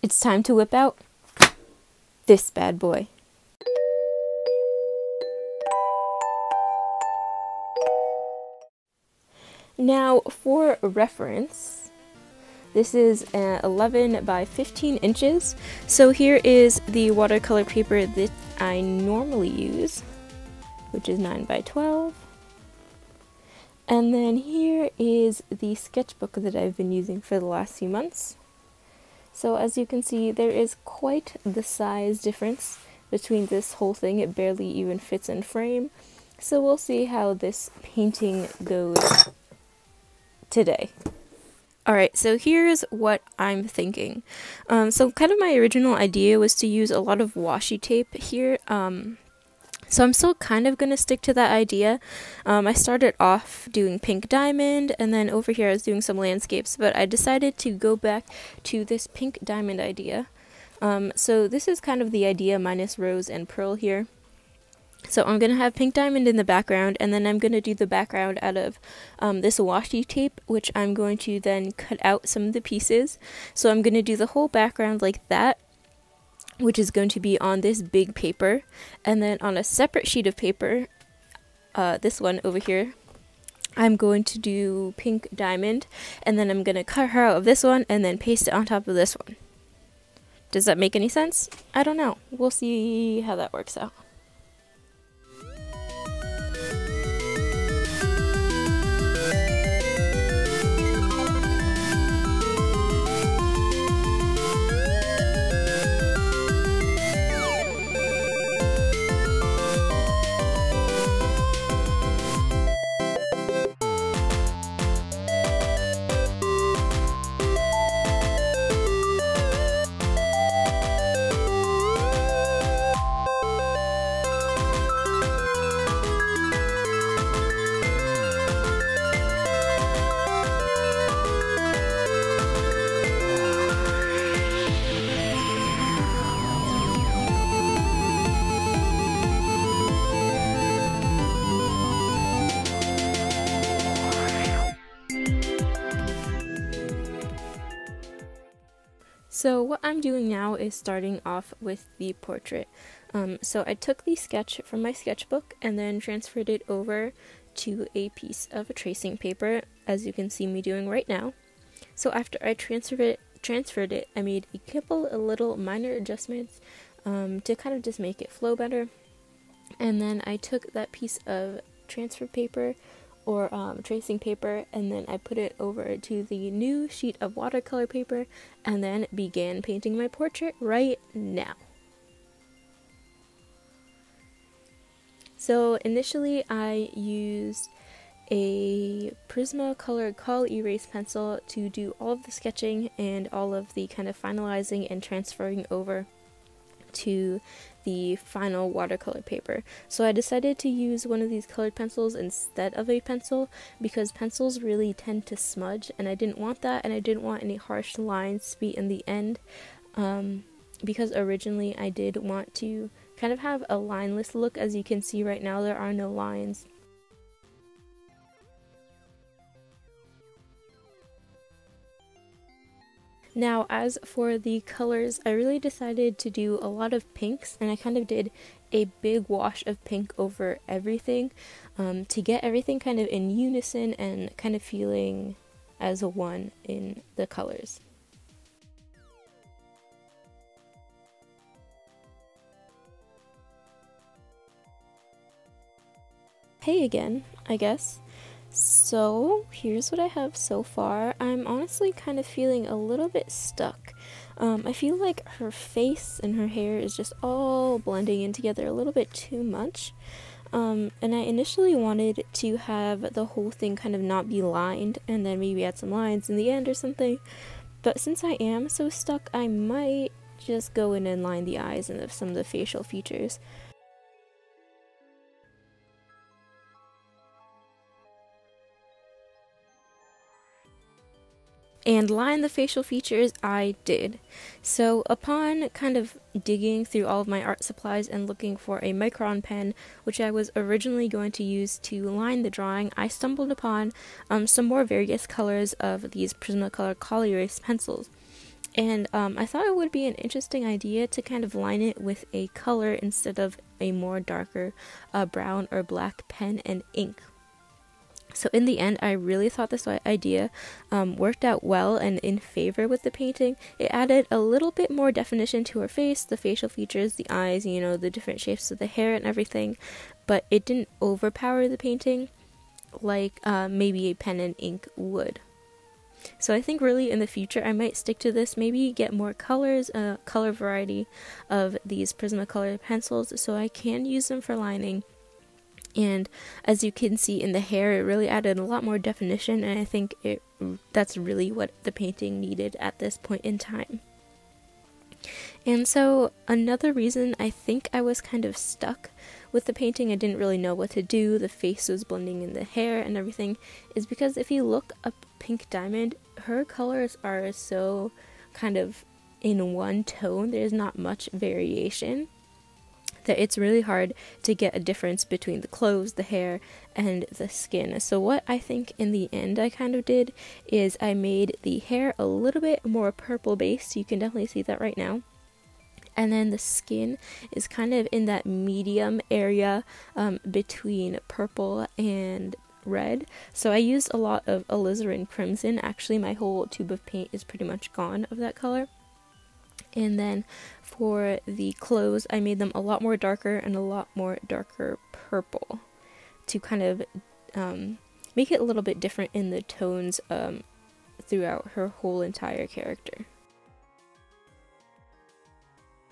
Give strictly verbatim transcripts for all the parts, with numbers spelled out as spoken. It's time to whip out this bad boy. Now, for reference, this is uh, eleven by fifteen inches. So here is the watercolor paper that I normally use, which is nine by twelve. And then here is the sketchbook that I've been using for the last few months. So as you can see, there is quite the size difference between this whole thing. It barely even fits in frame. So we'll see how this painting goes today. Alright, so here's what I'm thinking. Um, so kind of my original idea was to use a lot of washi tape here. Um, So I'm still kind of going to stick to that idea. Um, I started off doing Pink Diamond, and then over here I was doing some landscapes, but I decided to go back to this Pink Diamond idea. Um, so this is kind of the idea minus Rose and Pearl here. So I'm going to have Pink Diamond in the background, and then I'm going to do the background out of um, this washi tape, which I'm going to then cut out some of the pieces. So I'm going to do the whole background like that, which is going to be on this big paper, and then on a separate sheet of paper, uh, this one over here, I'm going to do Pink Diamond, and then I'm going to cut her out of this one and then paste it on top of this one. Does that make any sense? I don't know. We'll see how that works out. So what I'm doing now is starting off with the portrait. Um, so I took the sketch from my sketchbook and then transferred it over to a piece of a tracing paper, as you can see me doing right now. So after I transferred it, transferred it I made a couple of little minor adjustments um, to kind of just make it flow better. And then I took that piece of transfer paper or um, tracing paper, and then I put it over to the new sheet of watercolor paper, and then began painting my portrait right now. So initially I used a Prismacolor Col-Erase pencil to do all of the sketching and all of the kind of finalizing and transferring over to the final watercolor paper. So I decided to use one of these colored pencils instead of a pencil, because pencils really tend to smudge, and I didn't want that, and I didn't want any harsh lines to be in the end, um, because originally I did want to kind of have a lineless look. As you can see right now, there are no lines. Now, as for the colors, I really decided to do a lot of pinks, and I kind of did a big wash of pink over everything um, to get everything kind of in unison and kind of feeling as a one in the colors. Hey again, I guess. So here's what I have so far. I'm honestly kind of feeling a little bit stuck. Um, I feel like her face and her hair is just all blending in together a little bit too much. Um, and I initially wanted to have the whole thing kind of not be lined and then maybe add some lines in the end or something. But since I am so stuck, I might just go in and line the eyes and some of the facial features. And line the facial features I did. So upon kind of digging through all of my art supplies and looking for a micron pen, which I was originally going to use to line the drawing, I stumbled upon um, some more various colors of these Prismacolor Col-Erase pencils. And um, I thought it would be an interesting idea to kind of line it with a color instead of a more darker uh, brown or black pen and ink. So in the end, I really thought this idea um, worked out well and in favor with the painting. It added a little bit more definition to her face, the facial features, the eyes, you know, the different shapes of the hair and everything, but it didn't overpower the painting like uh, maybe a pen and ink would. So I think really in the future I might stick to this, maybe get more colors, a uh, color variety of these Prismacolor pencils so I can use them for lining. And as you can see in the hair, it really added a lot more definition, and I think it that's really what the painting needed at this point in time. And so another reason I think I was kind of stuck with the painting, I didn't really know what to do, the face was blending in the hair and everything, is because if you look up Pink Diamond, her colors are so kind of in one tone, there's not much variation, that it's really hard to get a difference between the clothes, the hair, and the skin. So what I think in the end I kind of did is I made the hair a little bit more purple based, you can definitely see that right now. And then the skin is kind of in that medium area um, between purple and red. So I used a lot of alizarin crimson. Actually, my whole tube of paint is pretty much gone of that color. And then for the clothes, I made them a lot more darker and a lot more darker purple to kind of um, make it a little bit different in the tones um, throughout her whole entire character.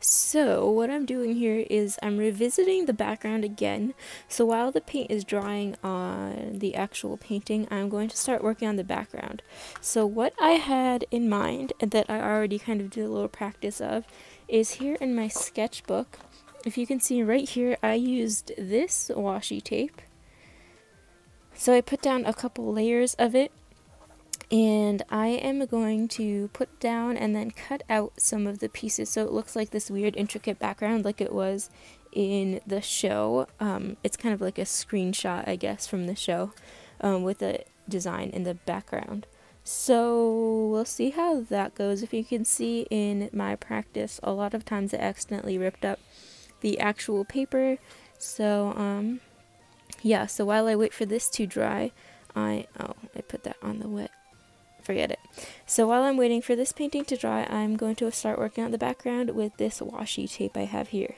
So what I'm doing here is I'm revisiting the background again. So while the paint is drying on the actual painting, I'm going to start working on the background. So what I had in mind, and that I already kind of did a little practice of, is here in my sketchbook. If you can see right here, I used this washi tape. So I put down a couple layers of it. And I am going to put down and then cut out some of the pieces so it looks like this weird intricate background like it was in the show. Um, it's kind of like a screenshot, I guess, from the show um, with the design in the background. So we'll see how that goes. If you can see in my practice, a lot of times I accidentally ripped up the actual paper. So um, yeah, so while I wait for this to dry, I, oh, I put that on the wet. Forget it. So while I'm waiting for this painting to dry, I'm going to start working on the background with this washi tape I have here.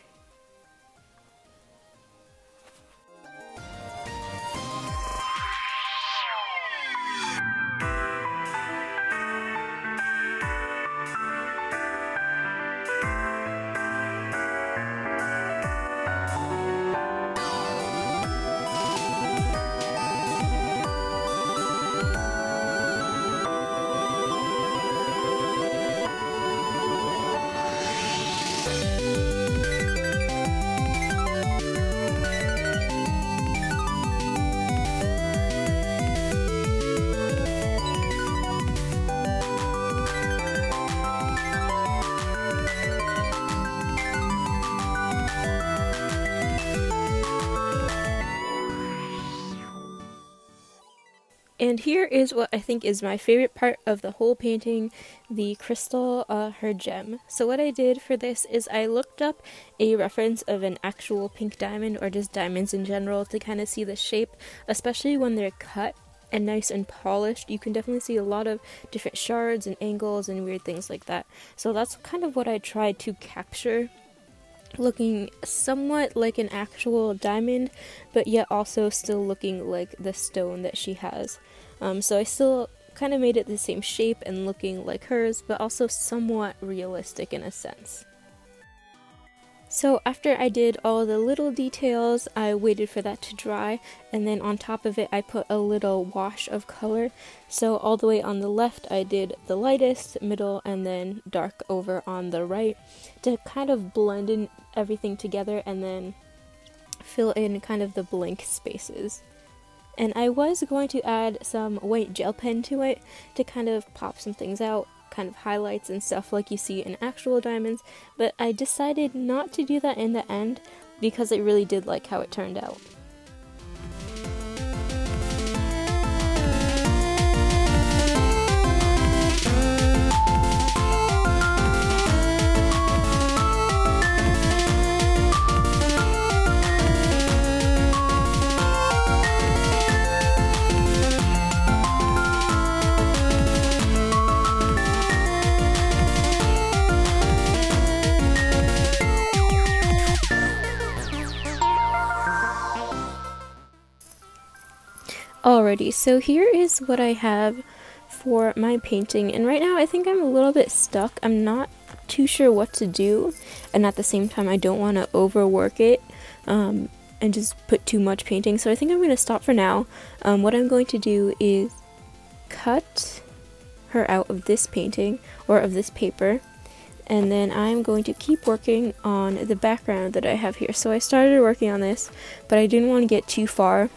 And here is what I think is my favorite part of the whole painting, the crystal, uh, her gem. So what I did for this is I looked up a reference of an actual pink diamond or just diamonds in general to kind of see the shape, especially when they're cut and nice and polished. You can definitely see a lot of different shards and angles and weird things like that. So that's kind of what I tried to capture, looking somewhat like an actual diamond, but yet also still looking like the stone that she has. Um, so I still kind of made it the same shape and looking like hers, but also somewhat realistic in a sense. So after I did all the little details, I waited for that to dry, and then on top of it I put a little wash of color. So all the way on the left I did the lightest, middle, and then dark over on the right to kind of blend in everything together and then fill in kind of the blank spaces. And I was going to add some white gel pen to it to kind of pop some things out, kind of highlights and stuff like you see in actual diamonds, but I decided not to do that in the end because I really did like how it turned out. Alrighty, so here is what I have for my painting, and right now I think I'm a little bit stuck. I'm not too sure what to do, and at the same time I don't want to overwork it um, and just put too much painting, so I think I'm going to stop for now. Um, what I'm going to do is cut her out of this painting, or of this paper, and then I'm going to keep working on the background that I have here. So I started working on this, but I didn't want to get too far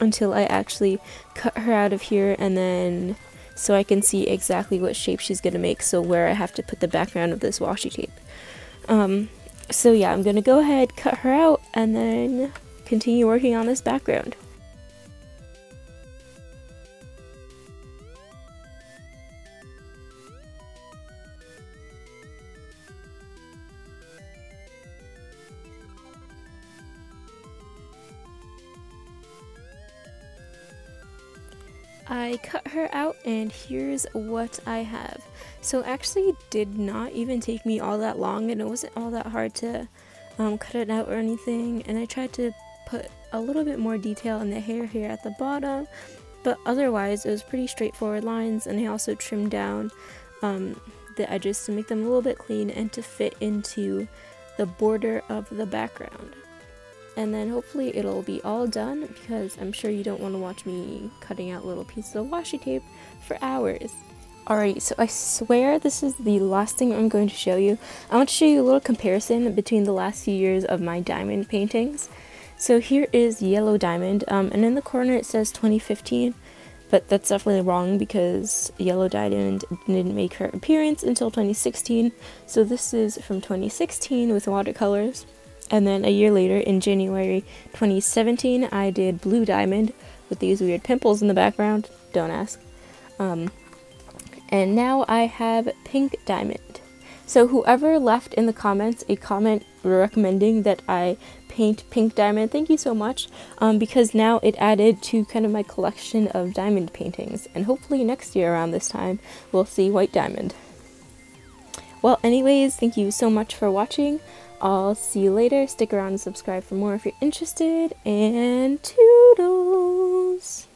until I actually cut her out of here, and then so I can see exactly what shape she's gonna make, so where I have to put the background of this washi tape. Um, so yeah, I'm gonna go ahead, cut her out, and then continue working on this background. I cut her out, and here's what I have. So actually it did not even take me all that long, and it wasn't all that hard to um, cut it out or anything, and I tried to put a little bit more detail in the hair here at the bottom, but otherwise it was pretty straightforward lines, and I also trimmed down um, the edges to make them a little bit clean and to fit into the border of the background. And then hopefully it'll be all done, because I'm sure you don't want to watch me cutting out little pieces of washi tape for hours. Alright, so I swear this is the last thing I'm going to show you. I want to show you a little comparison between the last few years of my diamond paintings. So here is Yellow Diamond, um, and in the corner it says twenty fifteen, but that's definitely wrong because Yellow Diamond didn't make her appearance until twenty sixteen. So this is from twenty sixteen with watercolors. And then a year later, in January twenty seventeen, I did Blue Diamond with these weird pimples in the background. Don't ask. Um, and now I have Pink Diamond. So whoever left in the comments a comment recommending that I paint Pink Diamond, thank you so much, um, because now it added to kind of my collection of diamond paintings. And hopefully next year around this time, we'll see White Diamond. Well, anyways, thank you so much for watching. I'll see you later. Stick around and subscribe for more if you're interested, and toodles!